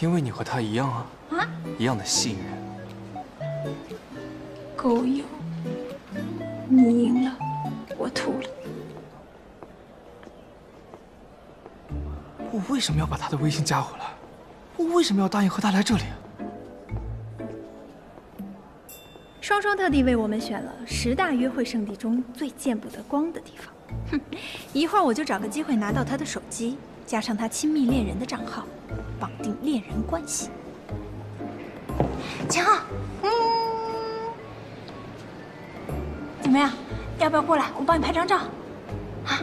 因为你和他一样啊，啊，一样的戏谑。狗友，你赢了，我吐了。我为什么要把他的微信加回来？我为什么要答应和他来这里？ 双双特地为我们选了10大约会圣地中最见不得光的地方。哼，一会儿我就找个机会拿到他的手机，加上他亲密恋人的账号，绑定恋人关系。秦昊，怎么样？要不要过来？我帮你拍张照。啊？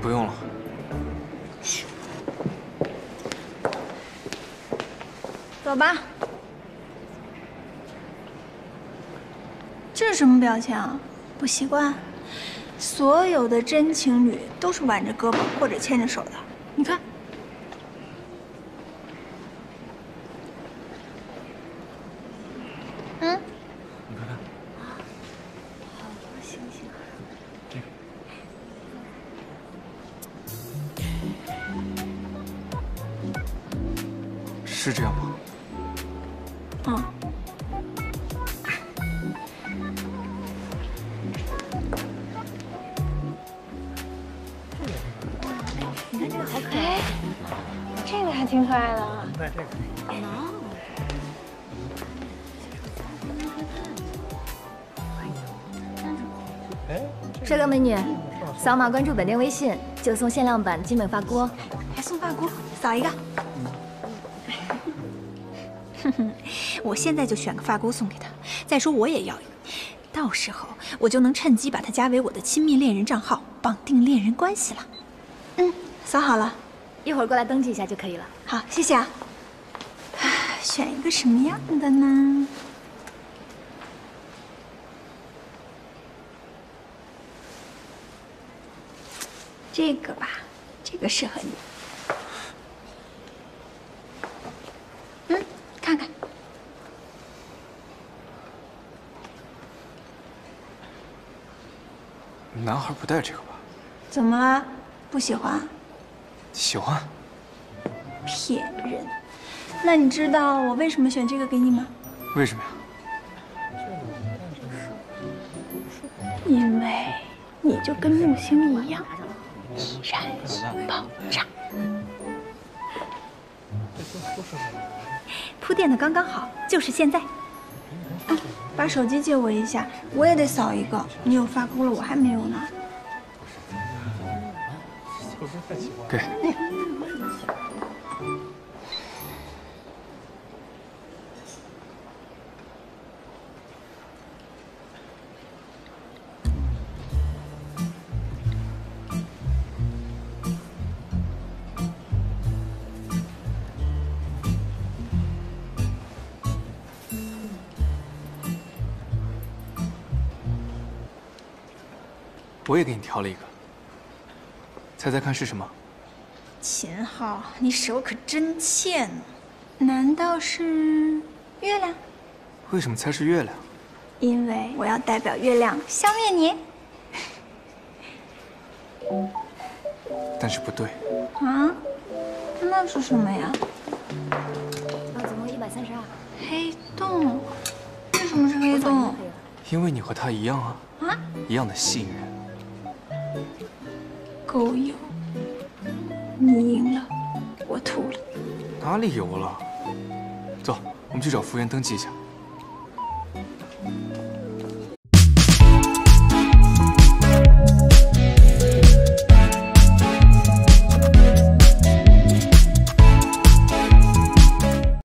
不用了。走吧。 这是什么表情啊？不习惯。所有的真情侣都是挽着胳膊或者牵着手的。你看，嗯，你看看，好多星星。这个是这样吗？嗯。 挺可爱的啊！带这个。能。哎，帅哥美女，扫码关注本店微信，就送限量版金本发箍，还送发箍，扫一个。哼哼，我现在就选个发箍送给他。再说我也要一个，到时候我就能趁机把他加为我的亲密恋人账号，绑定恋人关系了。嗯，扫好了。 一会儿过来登记一下就可以了。好，谢谢啊。选一个什么样的呢？这个吧，这个适合你。嗯，看看。男孩不戴这个吧？怎么了？不喜欢？ 喜欢？骗人！那你知道我为什么选这个给你吗？为什么呀？因为你就跟木星一样，易燃爆炸。铺垫的刚刚好，就是现在。啊，把手机借我一下，我也得扫一个。你有发箍了，我还没有呢。 给。我也给你挑了一个。 猜猜看是什么？秦昊，你手可真欠呢！难道是月亮？为什么猜是月亮？因为我要代表月亮消灭你。但是不对。啊？那是什么呀？啊，总共132。黑洞？为什么是黑洞？因为你和他一样啊。啊？一样的戏谑。 狗油，你赢了，我吐了。哪里油了？走，我们去找服务员登记一下。